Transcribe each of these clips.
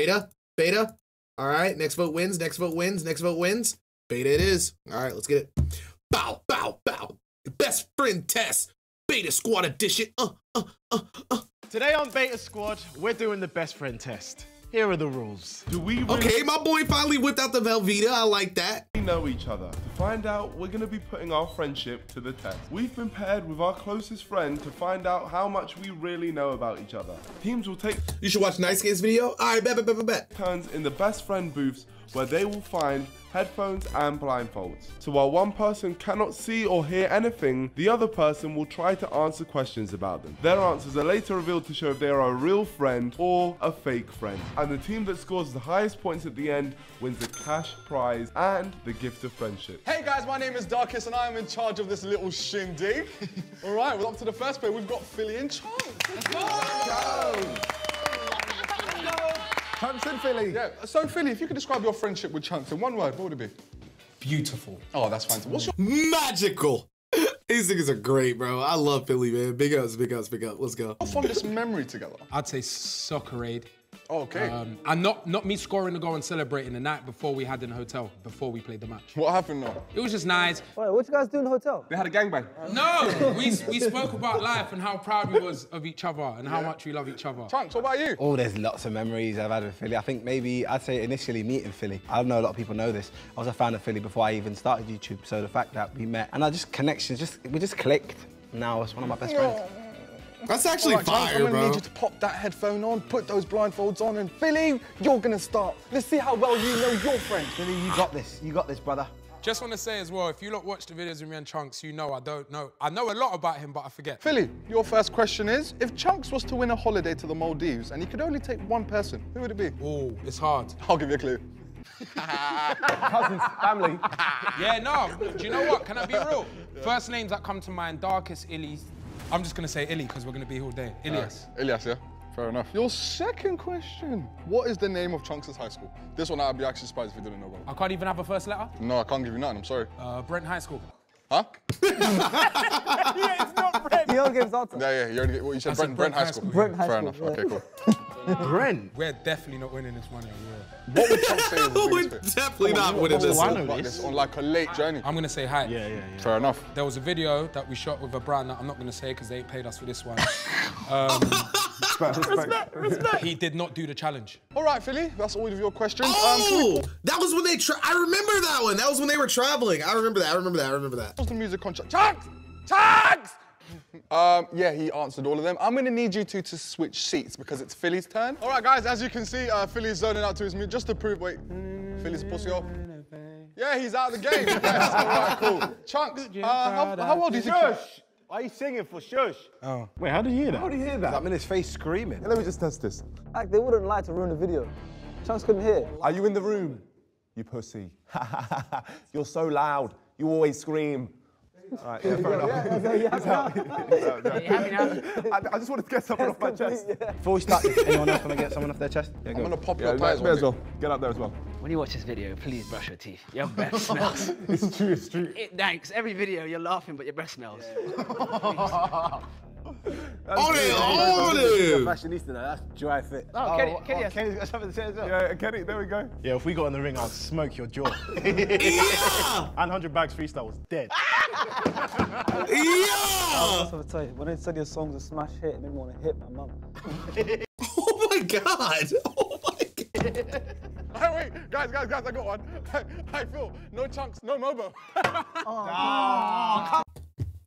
Beta, Beta. All right, next vote wins, next vote wins, next vote wins. Beta it is. All right, let's get it. Bow, bow, bow. Best friend test. Beta Squad edition. Today on Beta Squad, we're doing the best friend test. Here are the rules. Do we really okay, my boy finally whipped out the Velveeta. I like that. We know each other. To find out, we're going to be putting our friendship to the test. We've been paired with our closest friend to find out how much we really know about each other. Teams will take... You should watch Nice Games video. All right, bet. ...turns in the best friend booths where they will find headphones and blindfolds. So while one person cannot see or hear anything, the other person will try to answer questions about them. Their answers are later revealed to show if they are a real friend or a fake friend. And the team that scores the highest points at the end wins the cash prize and the gift of friendship. Hey guys, my name is Darkest and I'm in charge of this little shindig. All right, we're up to the first play. We've got Filly and Chunkz. Chunkz and Filly. Yeah, so Filly, if you could describe your friendship with Chunkz in one word, what would it be? Beautiful. Oh, that's fantastic. What's your... Magical. These niggas are great, bro. I love Filly, man. Big ups, big ups, big ups. Let's go. What's your fondest memory together? I'd say Soccer Aid. Oh, okay. And not me scoring a goal and celebrating the night before we had in the hotel, before we played the match. What happened though? It was just nice. Wait, what you guys do in the hotel? They had a gangbang. No, we spoke about life and how proud we was of each other and how much we love each other. Chunkz, what about you? Oh, there's lots of memories I've had with Filly. I think maybe I'd say initially meeting Filly. I don't know, a lot of people know this. I was a fan of Filly before I even started YouTube, so the fact that we met and I just we just clicked. Now it's one of my best friends. That's actually right, fire, bro. I'm gonna need you to pop that headphone on, put those blindfolds on, and Filly, you're gonna start. Let's see how well you know your friend. Filly, you got this, brother. Just wanna say as well, if you lot watch the videos with me and Chunkz, you know I don't know. I know a lot about him, but I forget. Filly, your first question is, if Chunkz was to win a holiday to the Maldives and he could only take one person, who would it be? Oh, it's hard. I'll give you a clue. Cousins, family. Yeah, no, do you know what? Can I be real? Yeah. First names that come to mind, Darkest, Ilias. I'm just going to say Illy because we're going to be here all day. Ilias. Ilias, yeah. Fair enough. Your second question. What is the name of Chunks' high school? This one I'd be actually surprised if you didn't know about. I can't even have a first letter? No, I can't give you nothing. I'm sorry. Brent High School. Huh? Yeah, it's not Brent. He only gives answer. Yeah, yeah. You only get, well, you said Brent High School. Brent High School. Fair enough. Yeah. Okay, cool. Brent? We're definitely not winning this money. What would Chunkz say? We're definitely not winning this on like a late journey. I'm going to say hi. Yeah, yeah, yeah. Fair enough. There was a video that we shot with a brand that I'm not going to say because they ain't paid us for this one. Respect. He did not do the challenge. All right, Filly, that's all of your questions. Oh, that was when they, I remember that one. That was when they were traveling. I remember that, I remember that, I remember that. What was the music contract? Chunkz! Chunkz! Yeah, he answered all of them. I'm going to need you two to switch seats because it's Filly's turn. All right, guys, as you can see, Filly's zoning out to his mute. Just to prove, wait, Filly's a pussy off. Yeah, he's out of the game. Yes, all right, cool. Chunkz, how old is he? Shush! Why are you singing for shush? Oh. Wait, how did you hear that? How did you hear that? I'm in his face screaming. Hey, let me just test this. Like, they wouldn't like to ruin the video. Chunkz couldn't hear. Are you in the room? You pussy. You're so loud. You always scream. All right, yeah, fair enough. I just wanted to get something off my chest. Yeah. Before we start, anyone else want to get someone off their chest? Yeah, I'm going to pop your tires as well. Get up there as well. When you watch this video, please brush your teeth. Your breath smells. It's true, it's true. Thanks. Every video, you're laughing, but your breath smells. Ollie! Fashionista now, that's dry fit. Oh, Kenny's got something to say as well. Yeah, Kenny, there we go. Yeah, if we got in the ring, I'd smoke your jaw. Yeah! And 100 Bags freestyle was dead. Yeah! That's what I tell you. When I said your song's a smash hit, it made me want to hit my mum. Oh my god! Oh my god! Hey, wait, guys, I got one. Hey, Phil, no Chunkz, no Mobo. Oh.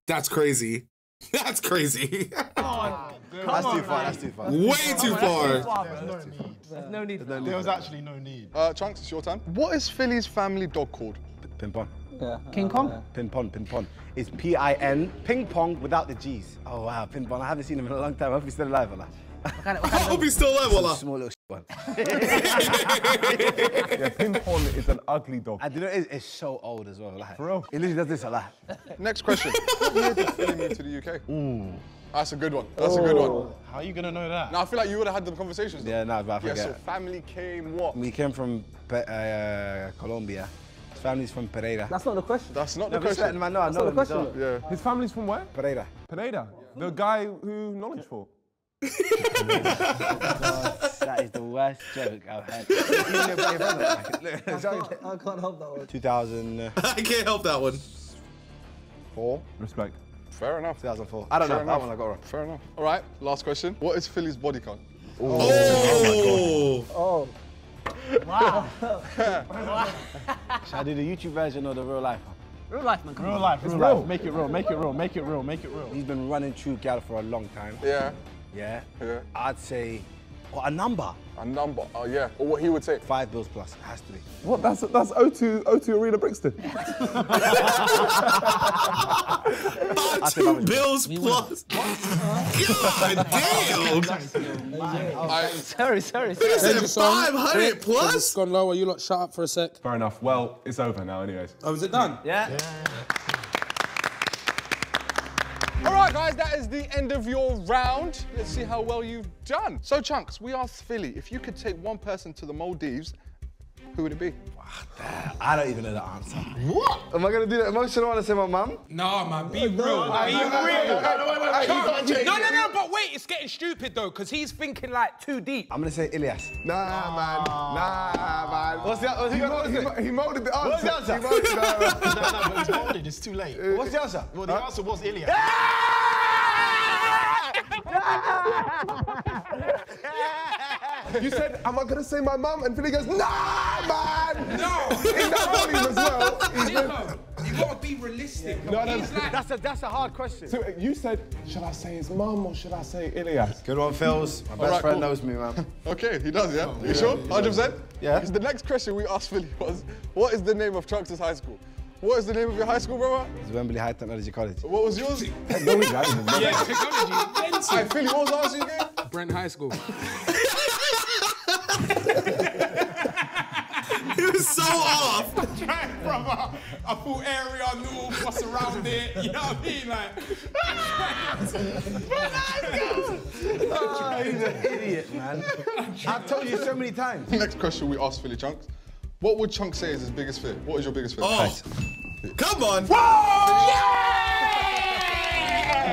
That's crazy. That's crazy. Oh, that's too far, that's too far. Way too far. There's no need. There was actually no need. Chunkz, it's your turn. What is Filly's family dog called? Ping-pong. Yeah. King Kong? Yeah. Ping-pong. It's P-I-N, ping-pong without the G's. Oh, wow, ping-pong. I haven't seen him in a long time. I hope he's still alive, Ola. I hope he's still alive, Ola. Small little one. Yeah, ping-pong is an ugly dog. And you know, it's so old as well, like. For real? It literally does this a lot. Next question. What year did Filly move to the UK? Ooh. That's a good one. That's a good one. How are you going to know that? Now, I feel like you would have had the conversations. Though. Yeah, no, but I forget. Yeah, so family came what? We came from Colombia. His family's from Pereira. That's not the question. That's not the question. Man, no, I know the question. Yeah. His family's from where? Pereira. Pereira? The guy who knowledge for? That is the worst joke I've had. I can't help that one. 2000. I can't help that one. Four. Respect. Fair enough. 2004. I don't know. That one I got wrong. Fair enough. All right. Last question. What is Philly's body count? Oh. Oh. Wow. Should I do the YouTube version or the real life? Real life, man. Real life. It's real. Make it real. Make it real. Make it real. Make it real. He's been running True Gal for a long time. Yeah. Yeah. Yeah. I'd say a number. A number. Oh yeah. Or what he would say. 5 bills plus. It has to be. What? That's O2 Arena Brixton. 2 bills plus. God damn. Sorry. They said 500 plus. It's gone lower. You lot shut up for a sec. Fair enough. Well, it's over now, anyways. Oh, is it done? Yeah. Alright guys, that is the end of your round. Let's see how well you've done. So Chunkz, we asked Philly, if you could take one person to the Maldives, who would it be? I don't even know the answer. What? Am I going to do the emotional one and say my mum? No, man, be real. No, but wait, it's getting stupid though, because he's thinking like too deep. I'm going to say Ilias. Nah, man. What's he molded the answer. What's the answer? No, but it's molded, it's too late. What's the answer? Well, the answer was Ilias. You said, am I gonna say my mum? And Philly goes, nah, man! No! In that volume as well. You gotta be realistic. Yeah. No, like... that's a hard question. So you said, should I say his mum or should I say Ilias? Good one, Phils. My best friend knows me, man. Okay, he does, yeah? You sure? 100%? Yeah. Because the next question we asked Philly was, what is the name of Chunkz's high school? What is the name of your high school, brother? It's Wembley High Technology College. What was yours? Technology, I didn't remember. Yeah, technology. Hey, Philly, what was the answer you gave? Brent High School. He was so off. I'm trying from a full area, I knew what's around it, you know what I mean? Like, he's an idiot, man. I've told you so many times. Next question we asked Philly Chunkz. What would Chunkz say is his biggest fear? What is your biggest fear? Oh, come on. Whoa! Yeah!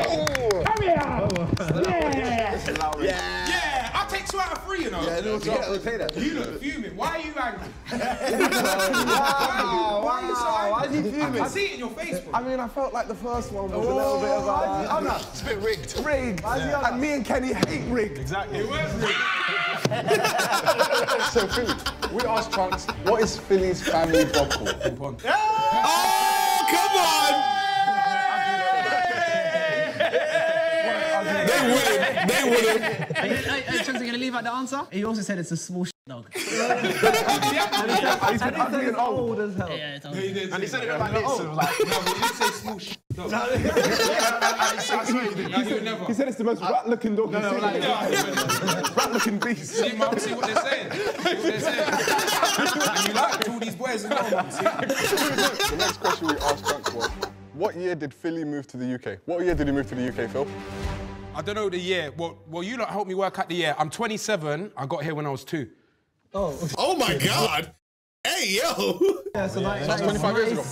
Oh. Come here. Oh. Yeah. Yeah. Two out of three, you know. Yeah, we'll take that. You look fuming. Why are you angry? Why are you fuming? I see it in your face, bro. I mean, I felt like the first one was a little bit of a... It's a bit rigged. Rigged. Yeah. And me and Kenny hate rigged. Exactly. It was rigged. So, Philly, we asked Chunkz, what is Philly's family bottle? Pong. Oh, come on! They wouldn't. Chunkz, are going to leave out the answer? He also said it's a small dog. He's ugly and old as hell. Yeah, it's old. And he said it like this, and like, no, he didn't say small dog. I swear he didn't. He said it's the most rat-looking dog you've seen. Rat-looking beast. See, mum, see what they're saying. And you like all these boys and all, mum, see? The next question we asked Chunkz was, what year did Philly move to the UK? What year did he move to the UK, Phil? I don't know the year. Well, you lot helped me work out the year. I'm 27. I got here when I was 2. Oh my God. Hey, yo. Yeah, so that's 25 years ago.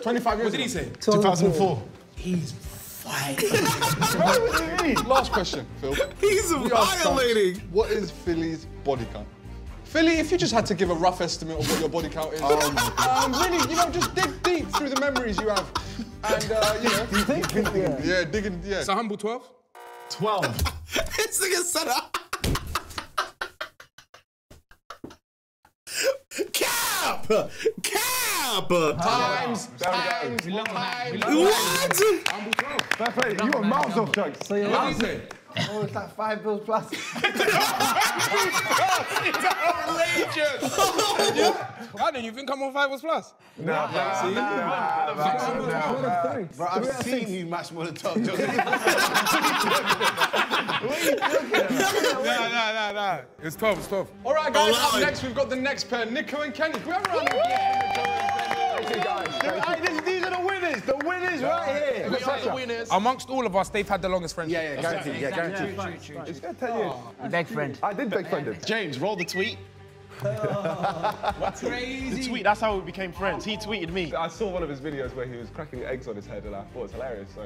25 years ago. What did he say? 2004. He's fine. What do you mean? Last question, Phil. He's violating. What is Philly's body count? Philly, if you just had to give a rough estimate of what your body count is, really, you know, just dig deep through the memories you have. And, you know. Yeah, digging, yeah. It's a humble 12. 12. This thing is set up. Cap! Cap! Times. What? I'm 12. Fair play. You were miles off, Chunkz. So you're laughing. Oh, it's like 5 bills plus. 5 bills plus! It's outrageous! How do you think I'm on 5 bills plus? Nah, bro, I've seen you much more than 12 bills. What are you looking at? Nah. It's 12, it's 12. All right, guys, up next we've got the next pair, Niko and Kenny. Can we have a round of applause? Thank you, guys. These are the winners. The winners right here. We are the winners. Amongst all of us, they've had the longest friendship. Yeah, guaranteed. It's going to tell you. Big friend. I did big friend him. James, roll the tweet. That's crazy. The tweet, that's how we became friends. He tweeted me. I saw one of his videos where he was cracking eggs on his head and I thought it was hilarious. So.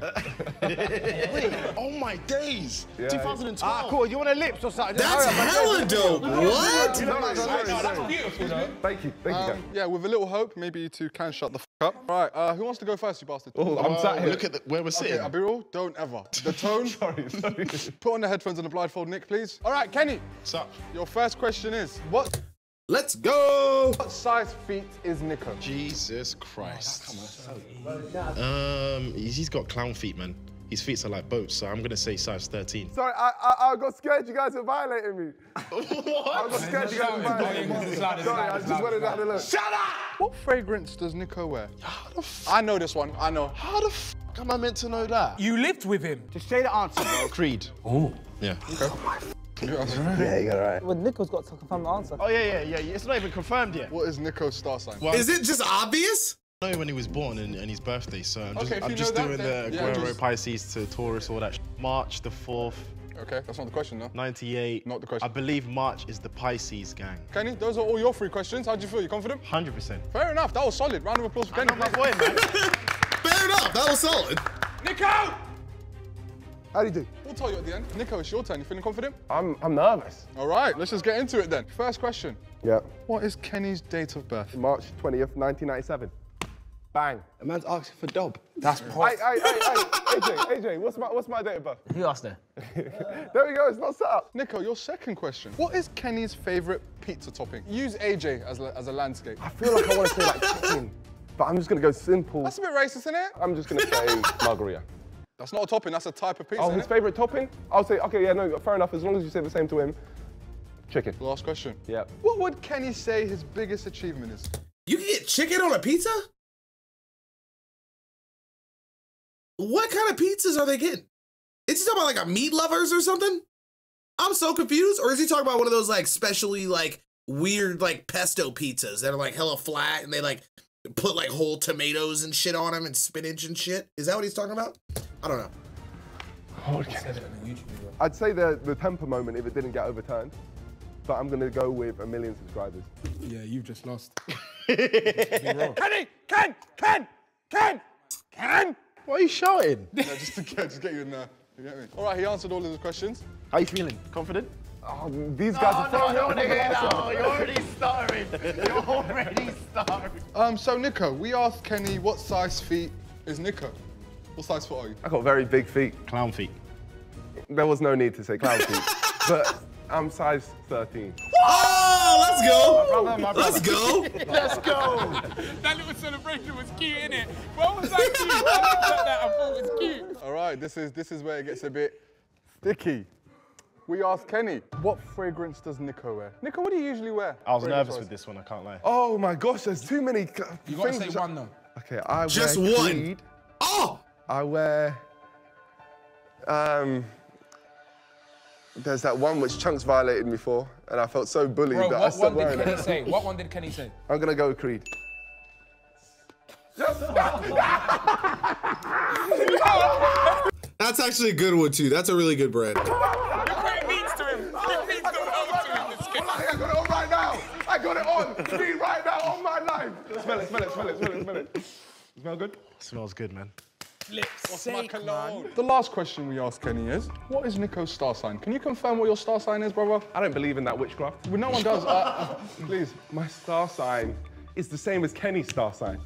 Wait, oh my days. Yeah. 2012. Ah, cool. You want a lips or something? That's hella dope. What? That's beautiful, though. Thank you. Thank you, guys. Yeah, with a little hope, maybe you two can shut the f up. All right, who wants to go first, you bastard? Oh, I'm sat here. Look at where we're sitting. Okay, Abirul, don't ever. The tone. Sorry. Put on the headphones and the blindfold, Nick, please. All right, Kenny. What's up? Your first question is, what? Let's go! What size feet is Niko? Jesus Christ. He's got clown feet, man. His feet are like boats, so I'm going to say size 13. Sorry, I got scared you guys were violating me. What? I got scared you guys were violating me. Sorry, I just wanted to have a look. Shut up! What fragrance does Niko wear? How the f I know this one, I know. How the f am I meant to know that? You lived with him. Just say the answer, bro. Creed. Oh. Yeah. Okay. Yeah, you got it right. Well, Nico's got to confirm the answer. Oh, yeah. It's not even confirmed yet. What is Nico's star sign? Well, is it just obvious? I know when he was born and his birthday, so I'm just doing the Aguero, Pisces to Taurus, all that shit. March the 4th. Okay, that's not the question, no? 98. Not the question. I believe March is the Pisces gang. Kenny, those are all your three questions. How do you feel? You confident? 100%. Fair enough. That was solid. Round of applause for Kenny. I know my boy, man. Fair enough. That was solid. Niko! How do you do? We'll tell you at the end. Niko, it's your turn. You feeling confident? I'm nervous. All right, let's just get into it then. First question. Yeah. What is Kenny's date of birth? March 20th, 1997. Bang. A man's asking for dob. That's posh. AJ, what's my date of birth? You asked there. There we go, it's not set up. Niko, your second question. What is Kenny's favorite pizza topping? Use AJ as a landscape. I feel like I want to say like chicken, but I'm just going to go simple. That's a bit racist, isn't it? I'm just going to say margarita. That's not a topping, that's a type of pizza. Oh, his favourite topping? I'll say, okay, yeah, no, fair enough, as long as you say the same to him. Chicken. Last question. Yeah. What would Kenny say his biggest achievement is? You can get chicken on a pizza? What kind of pizzas are they getting? Is he talking about like a Meat Lovers or something? I'm so confused. Or is he talking about one of those like specially like weird like pesto pizzas that are like hella flat and they like put like whole tomatoes and shit on them and spinach and shit? Is that what he's talking about? I don't know. I'd say the temper moment if it didn't get overturned, but I'm going to go with 1 million subscribers. Yeah, you've just lost. Ken! Why are you shouting? No, just get you in there. You get me? All right, he answered all of his questions. How are you feeling? Confident? Oh, these guys are so you're already starving. You're already starving. So Niko, we asked Kenny what size feet is Niko. What size foot are you? I got very big feet. Clown feet. There was no need to say clown feet, but I'm size 13. Oh, let's go! Let's go! That little celebration was cute, innit? What was that cute? I looked at that and thought it was cute. All right, this is where it gets a bit sticky. We asked Kenny, what fragrance does Niko wear? Niko, what do you usually wear? I was nervous with this one, I can't lie. Oh my gosh, there's too many. You gotta say one though. Okay, I just wear one. Creed. Oh! I wear. There's that one which Chunkz violated me for, and I felt so bullied that I stopped wearing it. What one did Kenny say? I'm gonna go with Creed. That's actually a good one too. That's a really good brand. I got it on me right now on my life. Smell it. Smell good? Smells good, man. Lips. The last question we asked Kenny is, what is Nico's star sign? Can you confirm what your star sign is, brother? I don't believe in that witchcraft. Well, no one does. Please. My star sign is the same as Kenny's star sign.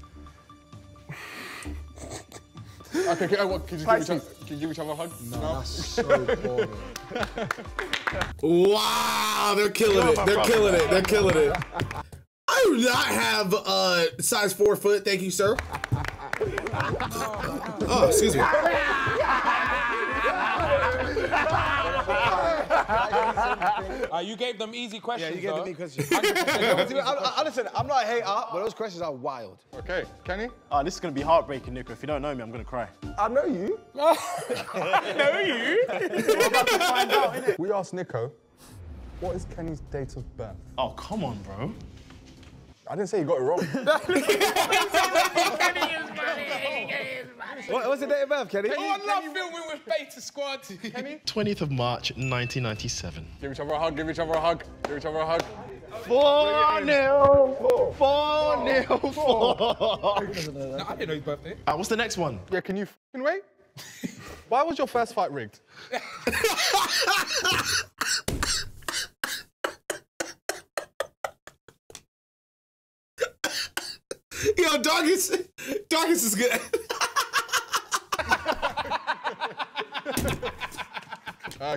Okay, can you give each other a hug? No, that's so boring. Wow, they're killing it. I do not have a size 4 foot, thank you, sir. Oh, excuse me. You gave them easy questions. Yeah, you gave them easy questions. Listen, I'm not a hater, but those questions are wild. Okay, Kenny? This is going to be heartbreaking, Niko. If you don't know me, I'm going to cry. I know you. I know you. We're about to find out, innit? We asked Niko, what is Kenny's date of birth? Oh, come on, bro. I didn't say you got it wrong. What's the date of birth, Kenny? Oh, I love filming with Beta Squad. Kenny? 20th of March, 1997. Give each other a hug, give each other a hug, give each other a hug. 4-0. 4-0. I didn't know his birthday. What's the next one? Yeah, can you f***ing wait? Why was your first fight rigged? Yo, Darkest is good.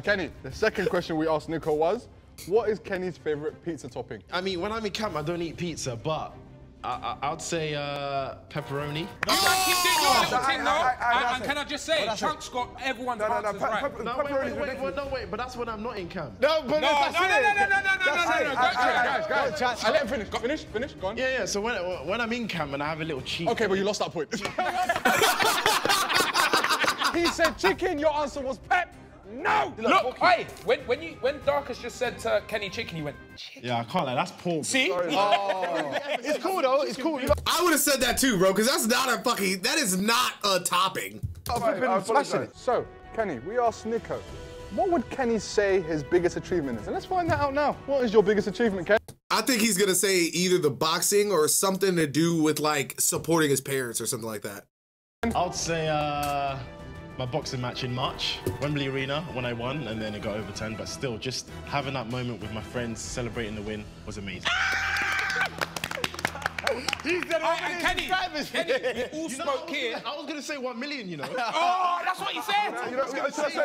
Kenny, the second question we asked Niko was, what is Kenny's favorite pizza topping? I mean, when I'm in camp, I don't eat pizza, but I'd say pepperoni. No, and can I just say, Chunkz got everyone's answers right. No, wait, but that's when I'm not in camp. No, but no. Guys, I let him finish. Finish, go on. Yeah, so when I'm in camp and I have a little cheat. Okay, but you lost that point. He said chicken, your answer was pep. No! Look, hey, when Darkest just said to Kenny chicken, he went, chicken. Yeah, I can't lie, that's poor. See? Oh. It's cool though, it's cool. I would have said that too, bro, because that's not a fucking, that is not a topping. Sorry, so, Kenny, we asked Niko, what would Kenny say his biggest achievement is? And let's find that out now. What is your biggest achievement, Kenny? I think he's gonna say either the boxing or something to do with like supporting his parents or something like that. I would say, my boxing match in March, Wembley Arena, when I won, and then it got overturned, but still, just having that moment with my friends, celebrating the win, was amazing. Kenny, we all spoke here. I was going to say 1 million, you know. Oh, that's what he said!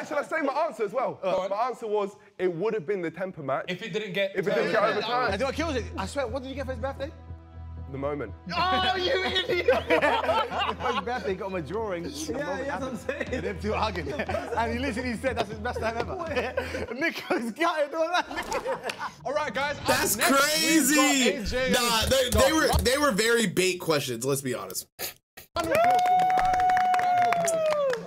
Should I say my answer as well? My answer was, it would have been the temper match. If it didn't get overturned. And what kills it? I swear, what did you get for his birthday? The moment. Oh, you idiot! His birthday got my drawings. Yeah, that's what I'm saying. And them two hugging. And he literally said that's his best time ever. Niko's gutted all that. All right, guys. That's crazy. Nah, they were very bait questions. Let's be honest.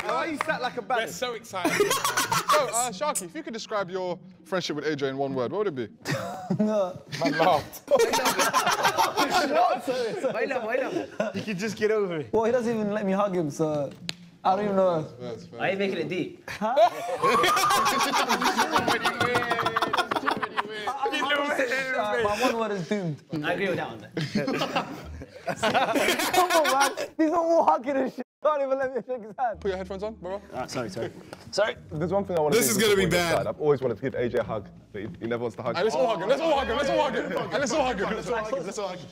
Why you sat like a bat? We're so excited. So, Sharky, if you could describe your friendship with AJ in one word, what would it be? No. I laughed. You can just get over it. Well, he doesn't even let me hug him, so I don't even know. Are you making it deep? Huh? My one word is doomed. I agree with that one. Come on, man. These are all hugging and shit. Don't even let me shake his hand. Put your headphones on, bro. Sorry. There's one thing I want to do. This is going to be bad. I've always wanted to give AJ a hug, but he never wants to hug. Let's all hug him. Let's all hug him. Let's all hug him. Let's all hug him. Let's all hug him.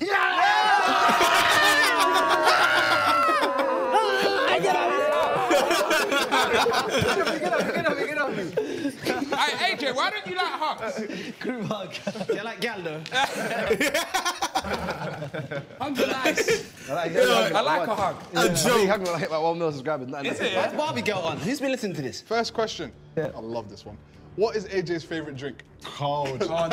Yeah! Get up. Hey, AJ, why don't you like hugs? Group hug. You like Galdo? Hugs are nice. I like a hug. Yeah. A joke. Hug when I hit my 1 million subscribers. Is it? Why is Barbie Girl on? Who's been listening to this? First question. Yeah. I love this one. What is AJ's favourite drink? Cold. I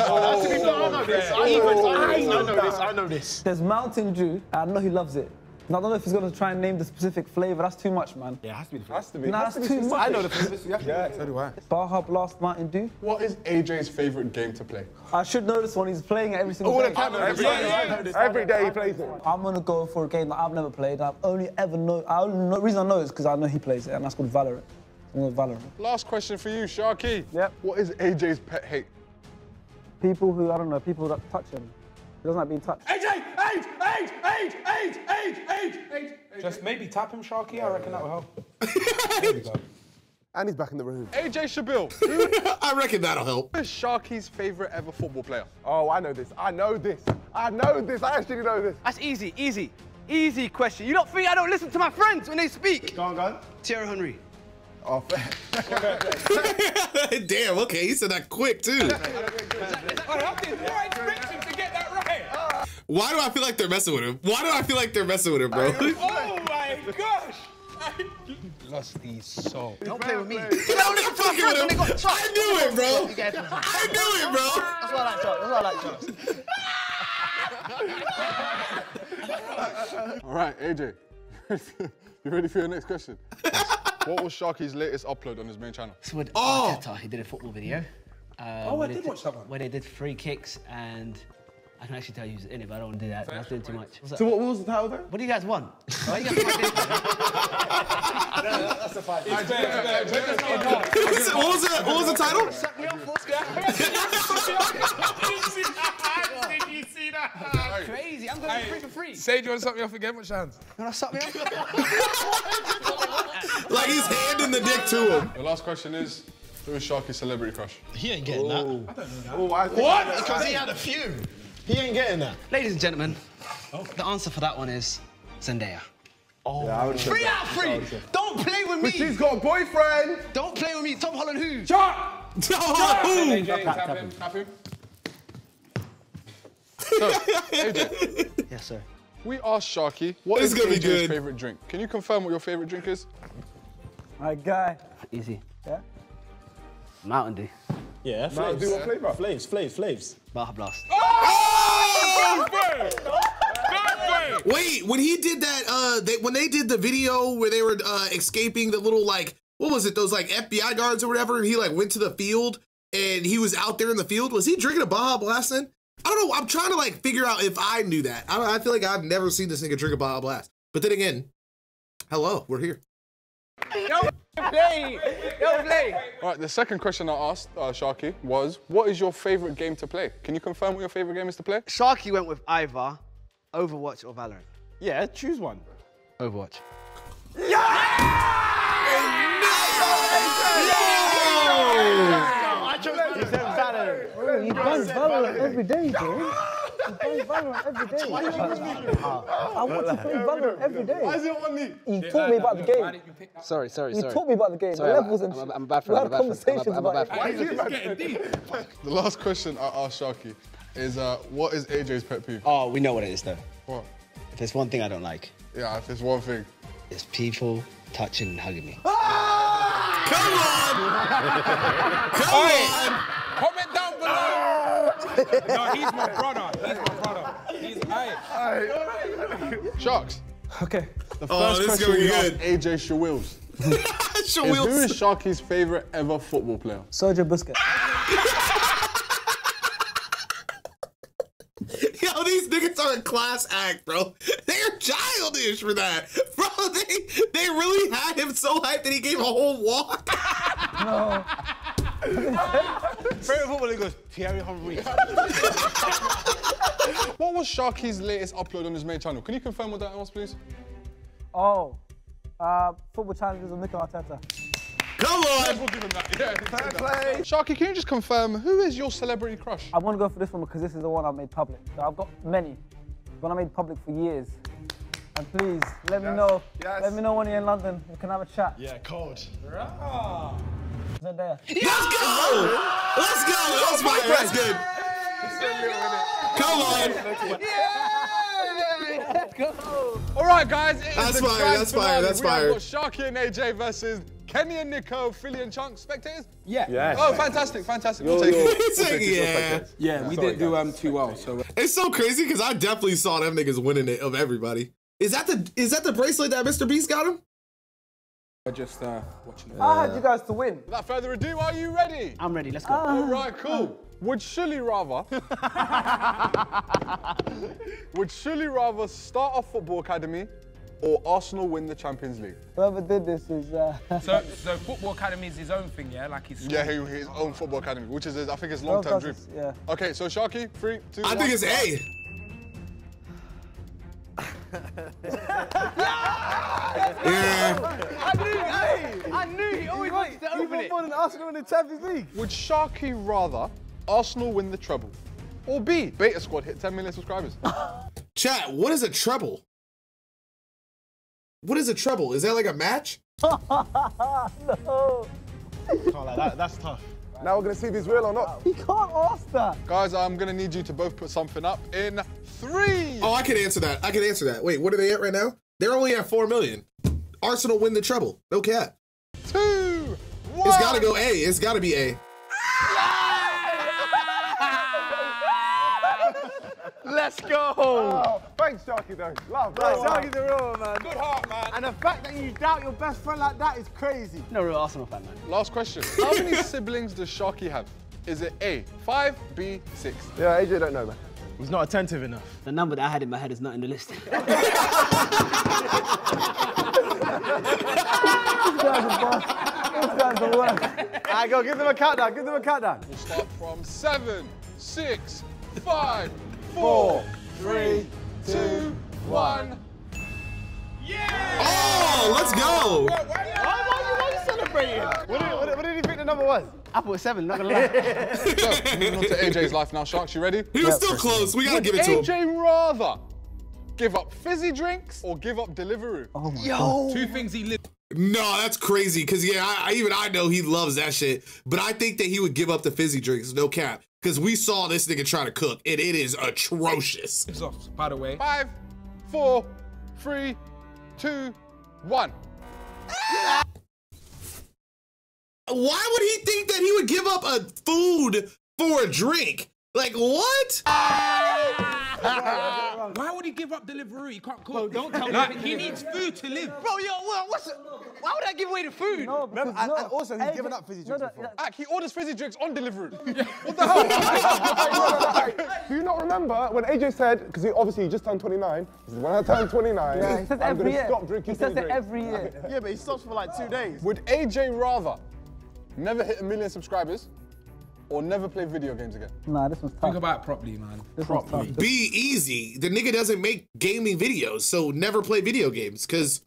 know this. There's Mountain Dew. I know he loves it. I don't know if he's going to try and name the specific flavour. That's too much, man. Yeah, it has to be the flavour. Nah, that's too much. I know the flavour. Yeah, so do I. Baja Blast, Mountain Dew. What is AJ's favourite game to play? I should know this one. He's playing it every single day. Every day he plays it. I'm going to go for a game that I've never played. I've only ever known. The reason I know is because I know he plays it, and that's called Valorant. Last question for you, Sharky. Yep. What is AJ's pet hate? People who, I don't know, people that touch him. He doesn't like being touched. AJ! AJ! Just maybe tap him, Sharky. Yeah, I reckon that will help. There we go. And he's back in the room. AJ Shabeel. I reckon that'll help. Who is Sharky's favourite ever football player? Oh, I know this. I actually know this. That's easy question. You don't think I don't listen to my friends when they speak? Go on. Thierry Henry. Oh, damn, okay, he said that quick, too. Why do I feel like they're messing with him? Bro? Oh, my gosh! Lost these soul. Don't play with me. I knew it, bro. That's why I like Chunkz. All right, AJ, you ready for your next question? What was Sharky's latest upload on his main channel? He did a football video. Oh, I did watch that one. Where they did free kicks, and I can actually tell you who's in it, but I don't want to do that. That's doing too much. So what was the title there? What do you guys want? Why do you guys want this? That's a fight. What was the title? Suck me up, Did you see that? That's crazy. I'm going free for free. Say, do you want to suck me off again? What's your hands? You want to suck me off? Like he's handing the dick to him. The last question is, who is Sharky's celebrity crush? He ain't getting that. I don't know that. Oh, what? Because he had a few. He ain't getting that. Ladies and gentlemen, the answer for that one is Zendaya. Oh, yeah, free out of free! Don't play with me! She's got a boyfriend! Don't play with me! Tom Holland who? Shark! Tom Holland who? AJ, so, AJ. Yes, sir. We asked Sharky, what is AJ's favourite drink? Can you confirm what your favourite drink is? My guy. Easy. Yeah? Mountain Dew. Yeah, Mountain Dew, what flavour? Flaves. Baja Blast. Oh! Wait, when he did that, when they did the video where they were escaping the little, like, what was it, those, like, FBI guards or whatever, and he, like, went to the field, and he was out there in the field, was he drinking a Baja Blast then? I don't know, I'm trying to, like, figure out if I knew that. I feel like I've never seen this nigga drink a Baja Blast. But then again, hello, we're here. Yo, play. All right, the second question I asked Sharky was, what is your favorite game to play? Can you confirm what your favorite game is to play? Sharky went with either Overwatch or Valorant. Yeah, choose one. Overwatch. Yeah! I chose Valorant. You play Valorant every day, dude. You play Valorant every day. I want to play Valorant every day. Why is it on me? You taught me about the game. Sorry. You taught me about the game, the levels and shit. I'm bad for that. The last question I asked Sharky is, what is AJ's pet peeve? Oh, we know what it is, though. What? If there's one thing I don't like. Yeah, if there's one thing. It's people touching and hugging me. Ah! Come on! Comment down below! No, he's my brother. He's aight. Sharks. Okay. The first question we asked AJ Shabeel. Who is Sharky's favourite ever football player? Sergio Busquets. Yo, these niggas are a class act, bro. They're childish for that. Bro, they really had him so hyped that he gave a whole walk. No. Favorite footballer goes, Thierry Henry. What was Sharky's latest upload on his main channel? Can you confirm what that was, please? Oh, football challenges of Niko Omilana. Come on! We'll give him that. Yeah, play. Sharky, can you just confirm, who is your celebrity crush? I want to go for this one because this is the one I've made public. So I've got many, but I made public for years. And please, let me know. Yes. Let me know when you're in London. We can have a chat. Yeah, cold. Rah. Zendaya. Yeah. Let's go! Let's go! That's my president! Come on! Yeah! Let's go! All right, guys. That's fire, that's fire, that's fire. Sharky and AJ versus Kenny and Niko, Filly and Chunkz. Spectators? Yeah. Yes. Oh, fantastic. We'll take it. Yeah, we didn't do too well. So. It's so crazy because I definitely saw them niggas winning it of everybody. Is that the bracelet that Mr. Beast got him? Just watching it. I had you guys to win. Without further ado, are you ready? I'm ready, let's go. All right, cool. Would Shully rather start a football academy or Arsenal win the Champions League? Whoever did this is... So football academy is his own thing, yeah? Like his... Yeah, his own football academy, which is, I think, his long-term dream. Yeah. Okay, so Sharky, 3, 2, 1. I think it's A. I knew he always wanted to open it. More than Arsenal in the Champions League. Would Sharky rather Arsenal win the treble or B, Beta Squad hit 10 million subscribers? Chat, what is a treble? What is a treble? Is that like a match? No. That's tough. Now we're going to see if he's real or not. He can't ask that. Guys, I'm going to need you to both put something up in 3. Oh, I can answer that. Wait, what are they at right now? They're only at 4 million. Arsenal win the treble. No cap. 2, 1. It's got to go A. It's got to be A. Let's go. Oh, thanks, Sharky, though. Love. Sharky the real one, man. Good heart, man. And the fact that you doubt your best friend like that is crazy. No real Arsenal fan, man. Last question. How many siblings does Sharky have? Is it A, 5, B, 6? Yeah, AJ don't know, man. He was not attentive enough. The number that I had in my head is not in the list. All right, go, give them a countdown, give them a countdown. We'll start from 7, 6, 5, 4, 3, 2, 1. Yeah! Oh, let's go! Why are you celebrating? What did he think the number was? I put 7, not gonna lie. So, moving on to AJ's life now. Sharks, you ready? He was still close. We gotta give it to him. Would AJ rather give up fizzy drinks or give up Deliveroo? Oh my God. Two things he lives. No, that's crazy, because yeah, I know he loves that shit, but I think that he would give up the fizzy drinks, no cap, because we saw this nigga try to cook, and it is atrocious. By the way. 5, 4, 3, 2, 1. Why would he think that he would give up a food for a drink? Like, what? Why would he give up delivery? He can't cook. Bro, don't tell me. He needs food to live. Bro, yo, why would I give away the food? No, remember, also, he's given up fizzy drinks before. Like, he orders fizzy drinks on delivery. What the hell? Do you not remember when AJ said, because obviously he just turned 29, he said, when I turn 29, yeah, I'm going to stop drinking fizzy drinks. He says it every year. Yeah, but he stops for like 2 days. Would AJ rather never hit 1 million subscribers or never play video games again? Nah, this one's tough. Think about it properly, man. Properly. Be easy. The nigga doesn't make gaming videos, so never play video games. Because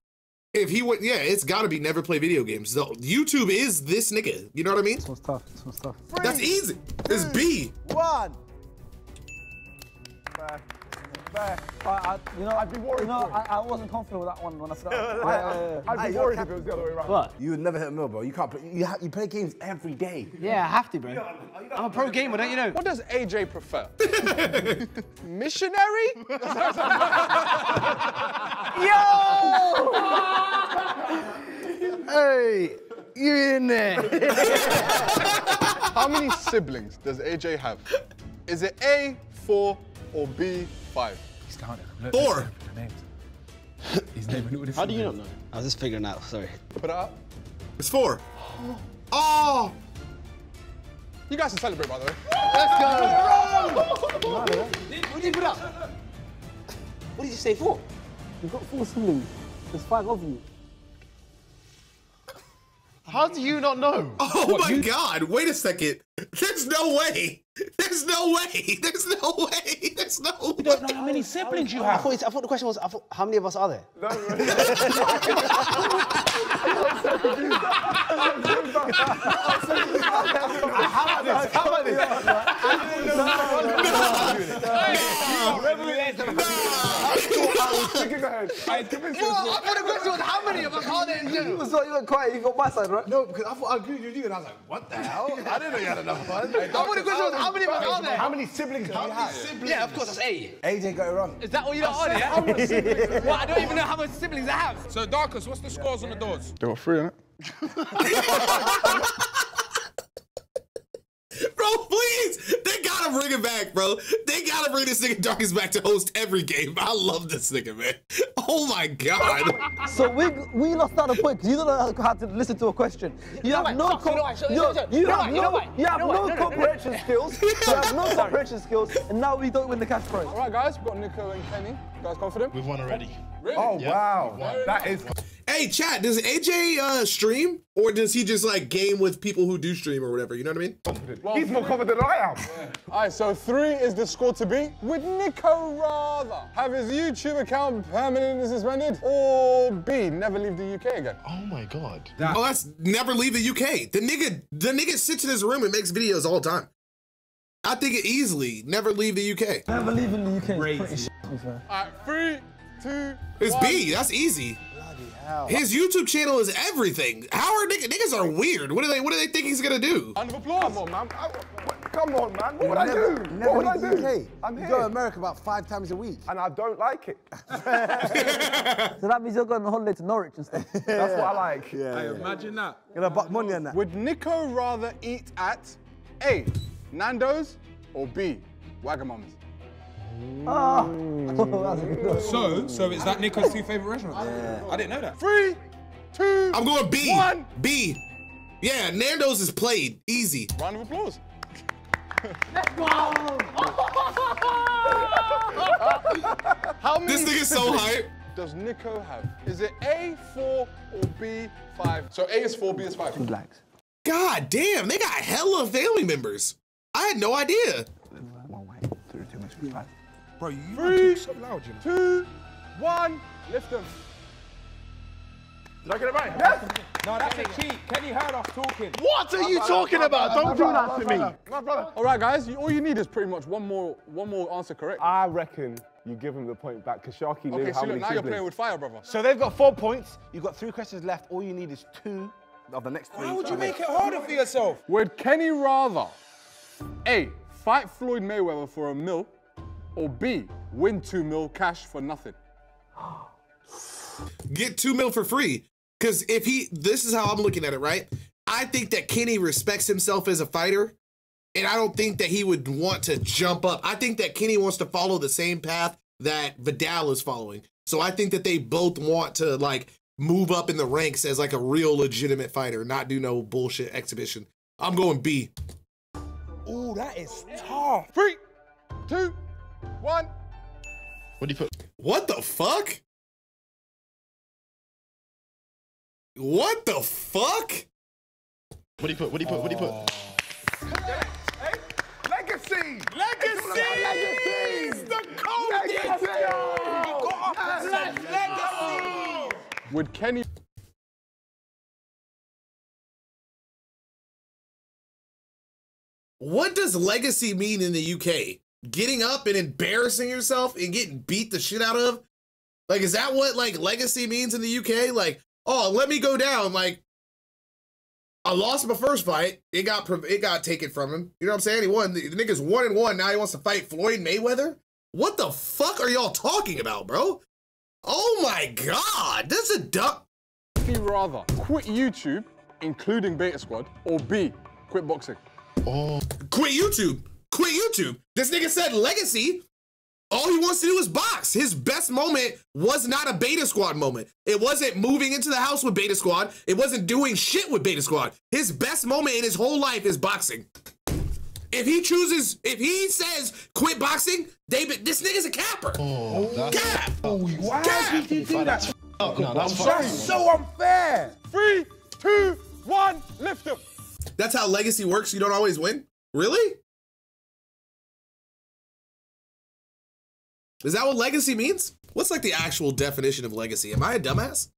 if he would, yeah, it's got to be never play video games. Though YouTube is this nigga. You know what I mean? This one's tough. This one's tough. That's easy. It's B. 1. You know, I'd be worried. No, I wasn't confident with that one when I started. I'd be worried if it was the other way around. What? You would never hit a mill, bro. You can't play. You play games every day. Yeah, I have to, bro. I'm a pro gamer, don't you know? What does AJ prefer? Missionary? Yo! Hey, you in there? How many siblings does AJ have? Is it A, 4, or B, 5? He's counting. 4. He's naming all this. How do you not know? I was just figuring out. Sorry. Put it up. It's 4. Oh! You guys can celebrate, by the way. Let's go! What did you put up? What did you say? 4? You've got 4 siblings. There's 5 of you. How do you not know? Oh my God! Wait a second. There's no way. There's no way. There's no way. There's no way. You don't know how many siblings you have. I thought the question was, how many of us are there? No, no, no. I thought the question was, how many of us are there? You were quiet. You got my side, right? No, because I thought I agreed with you, and I was like, what the hell? I didn't know you had enough fun. How many of us are there? How many siblings do you have? Yeah, of course, that's A. AJ got it wrong. Is that all you lot are there? Well, I don't even know how many siblings I have. So, Darkest, what's the scores on the doors? There were 3, innit? Bro, please! They gotta bring it back, bro. They gotta bring this nigga Darkest back to host every game. I love this nigga, man. Oh my God. So we lost out a point because you don't know how to listen to a question. You have no comprehension skills. You have no comprehension skills, and now we don't win the cash prize. All right, guys, we've got Niko and Kenny. You guys confident? We've won already. Really? Oh yeah. Wow, that is. Hey, chat, does AJ stream? Or does he just like game with people who do stream or whatever? You know what I mean? Confident. Well, he's more confident than I am. Yeah. All right, so 3 is the score to beat. Would Niko rather have his YouTube account permanently suspended or B, never leave the UK again? Oh my God. That's never leave the UK. The nigga sits in his room and makes videos all the time. I think it easily, never leave the UK. Never leaving the UK is pretty shit. All right, 3, 2, 1. It's B, that's easy. His YouTube channel is everything. How are niggas are weird? What do they think he's gonna do? Round of applause. Come on, man. What would I do? What would I do? I'm here. You go to America about 5 times a week. And I don't like it. So that means you're going on holiday to Norwich and stuff. That's what I like. Yeah, I imagine that. You're gonna buck money on that. Would Niko rather eat at A, Nando's, or B, Wagamama's? Oh. So is that Niko's 2 favorite restaurants? Yeah. I didn't know that. 3, 2, I'm going B. 1. B. Yeah, Nando's is played easy. Round of applause. Let's go! How many this thing is so hype. Does Niko have? Is it A, 4 or B, 5? So A is 4, B is 5. Two blacks. God damn, they got hella family members. I had no idea. One white, two mixed with five. Bro, you three, so loud, you know. 2, 1, lift them. Did I get it right? Yes! No, that's a cheat. Kenny heard us talking. What are you talking about? Don't do that to me. My brother. All right, guys, all you need is pretty much one more answer correct. I reckon you give him the point back because Sharky knew how many siblings. Okay, so now you're playing with fire, brother. So they've got 4 points. You've got 3 questions left. All you need is 2 of the next 3. Why would you make it harder for yourself? Would Kenny rather A, fight Floyd Mayweather for $1 million, or B, win $2 million cash for nothing? Get $2 million for free. Because if he, this is how I'm looking at it, right? I think that Kenny respects himself as a fighter, and I don't think that he would want to jump up. I think that Kenny wants to follow the same path that Vidal is following. So I think that they both want to, like, move up in the ranks as, like, a real legitimate fighter, not do no bullshit exhibition. I'm going B. Ooh, that is tough. 3, 2, 1. What do you put? What the fuck? What the fuck? What do you put? What do you put? What do you put? Yes. Hey. Legacy! Legacy! The code! Legacy! You got off the left! Legacy! Would Kenny... What does legacy mean in the UK? Getting up and embarrassing yourself and getting beat the shit out of? Like, is that what, like, legacy means in the UK? Like, oh, let me go down. Like, I lost my first fight. It got taken from him. You know what I'm saying? He won. The nigga's 1-1. Now he wants to fight Floyd Mayweather. What the fuck are y'all talking about, bro? Oh my God, that's a duck. He rather quit YouTube, including Beta Squad, or B, quit boxing. Oh, quit YouTube. Quit YouTube. This nigga said legacy. All he wants to do is box. His best moment was not a Beta Squad moment. It wasn't moving into the house with Beta Squad. It wasn't doing shit with Beta Squad. His best moment in his whole life is boxing. If he chooses, if he says quit boxing, this nigga's a capper. Oh, cap! Why did you do that? Oh, no, that's so unfair. 3, 2, 1, lift him. That's how legacy works. You don't always win? Really? Is that what legacy means? What's like the actual definition of legacy? Am I a dumbass?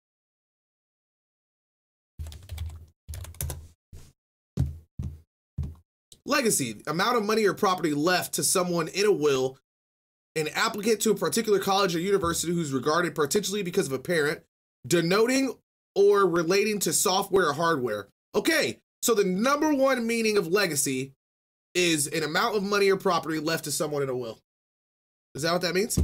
Legacy, amount of money or property left to someone in a will, an applicant to a particular college or university who's regarded potentially because of a parent, denoting or relating to software or hardware. Okay, so the number one meaning of legacy is an amount of money or property left to someone in a will. Is that what that means?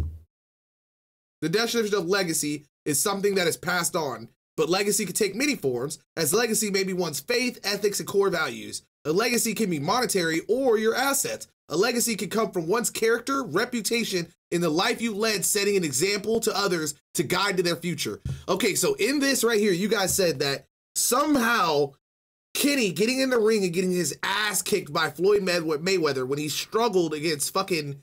The definition of legacy is something that is passed on, but legacy can take many forms, as legacy may be one's faith, ethics, and core values. A legacy can be monetary or your assets. A legacy can come from one's character, reputation, and the life you led, setting an example to others to guide to their future. Okay, so in this right here, you guys said that somehow Kenny getting in the ring and getting his ass kicked by Floyd Mayweather when he struggled against fucking...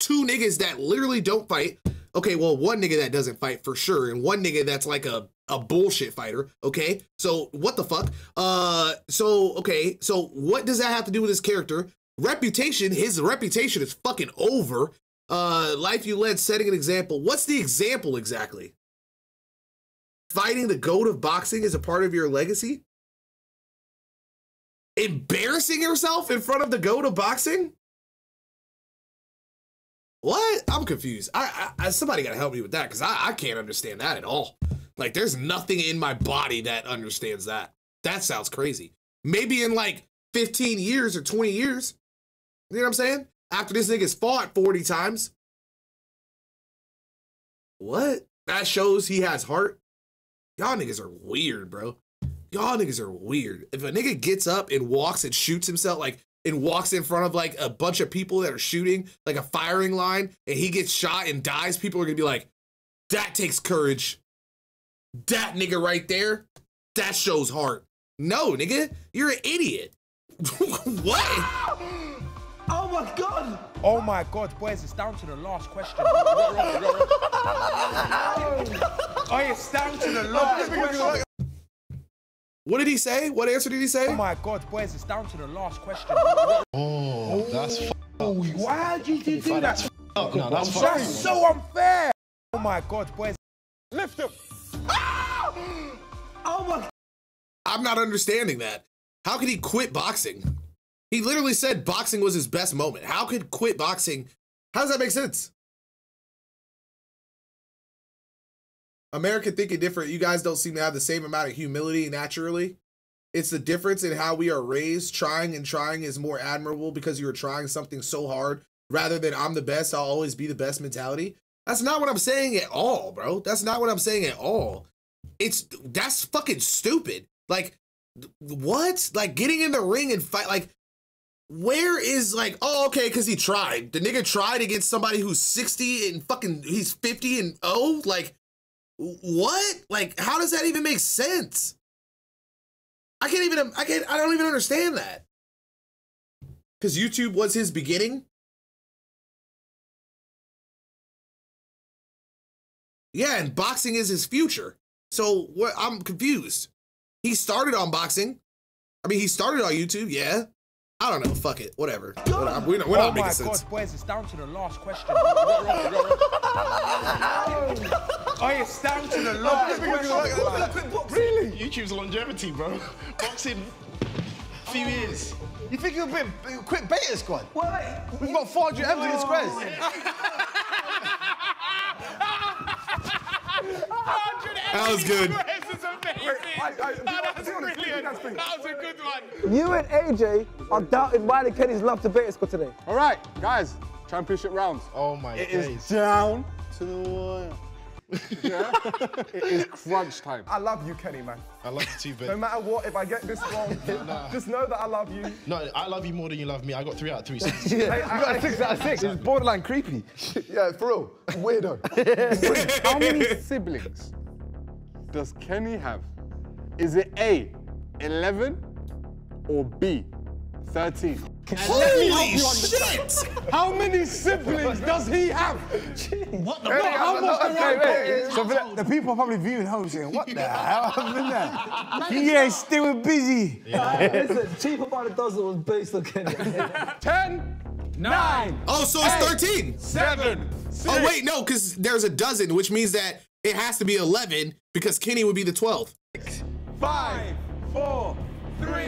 2 niggas that literally don't fight. Okay, well, 1 nigga that doesn't fight for sure, and 1 nigga that's like a bullshit fighter, okay? So what the fuck? So what does that have to do with his character? Reputation, his reputation is fucking over. Life you led, setting an example. What's the example exactly? Fighting the GOAT of boxing is a part of your legacy? Embarrassing yourself in front of the GOAT of boxing? What? I'm confused. Somebody gotta help me with that because I can't understand that at all. Like, there's nothing in my body that understands that. That sounds crazy. Maybe in like 15 years or 20 years. You know what I'm saying? After this nigga's fought 40 times. What? That shows he has heart. Y'all niggas are weird, bro. Y'all niggas are weird. If a nigga gets up and walks and shoots himself, like, and walks in front of like a bunch of people that are shooting, like a firing line, and he gets shot and dies, people are gonna be like, that takes courage. That nigga right there, that shows heart. No, nigga, you're an idiot. What? my God! Oh my God, boys, it's down to the last question. Oh, it's down to the last question. What did he say? What answer did he say? Oh my God, boys, it's down to the last question. Oh, that's f***ed up. Why did you do that? No, that's f***ed up. That's so unfair. Oh my God, boys. Lift him. Oh my. I'm not understanding that. How could he quit boxing? He literally said boxing was his best moment. How could quit boxing? How does that make sense? American thinking different. You guys don't seem to have the same amount of humility naturally. It's the difference in how we are raised. Trying and trying is more admirable because you are trying something so hard rather than I'm the best, I'll always be the best mentality. That's not what I'm saying at all, bro. That's not what I'm saying at all. That's fucking stupid. Like, what? Like, getting in the ring and fight, like, where is, like, oh, okay, because he tried. The nigga tried against somebody who's 60 and fucking, he's 50 and oh, like, what? Like, how does that even make sense? I don't even understand that. Because YouTube was his beginning. Yeah, and boxing is his future. So I'm confused. He started on boxing. I mean, he started on YouTube, yeah. I don't know, fuck it, whatever. We're not making sense. Oh my God, boys, it's down to the last question. Oh, it's down to the last question. Really? YouTube's longevity, bro. Boxing, few years. You think you'll quit Beta Squad? Why? We've got 400 million squares. 100 that was good. That was a good one. You and AJ are doubted by the Kenny's love to Beta Squad today. All right, guys, championship rounds. Oh my days. It is down to the wire. Yeah? It is crunch time. I love you, Kenny, man. I love you too, babe. No matter what, if I get this wrong, just know that I love you. No, I love you more than you love me. I got 3 out of 3. So yeah, I got a 6 out of 6. Exactly. It's borderline creepy. Yeah, for real. Weirdo. How many siblings does Kenny have? Is it A, 11, or B, 13? Holy shit! How many siblings does he have? Jeez. What the fuck? How much so the people are probably viewing home saying, what the hell happened there? You guys still busy. Yeah. Listen, Cheaper by the Dozen was based on Kenya. 10, 9. Oh, so it's 13. 7, 6. Oh, wait, no, because there's a dozen, which means that it has to be 11 because Kenny would be the 12th. 5, 4, 3, 2, 1.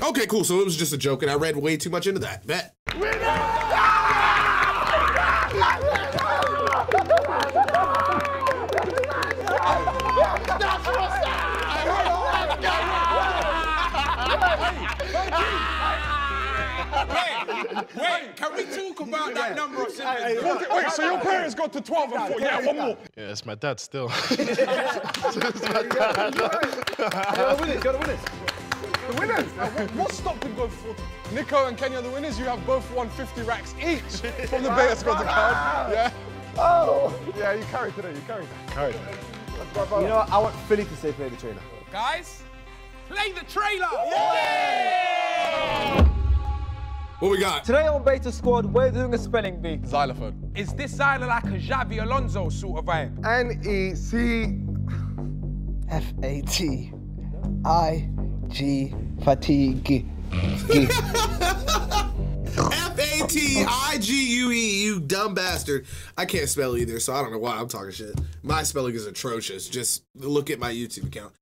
Okay, cool. So it was just a joke, and I read way too much into that. Bet. Wait, can we talk about that number of siblings? Wait, so your parents got to 12 and 4? Yeah, one more. Yeah, it's my dad still. Gotta win it, gotta win it. The winners! What stopped them going for 40? Niko and Kenny are the winners. You have both won 50 racks each from the Beta Squad account. Yeah. Oh! Yeah, you carried today, you carried that. Carried that. You know what? I want Philly to say play the trailer. Guys, play the trailer! Yeah! What we got? Today on Beta Squad, we're doing a spelling bee. Xylophone. Is this xylophone like a Xavi Alonso sort of vibe? N-E-C-F-A-T-I-G fatigue. F-A-T-I-G-U-E, you dumb bastard. I can't spell either, so I don't know why I'm talking shit. My spelling is atrocious. Just look at my YouTube account.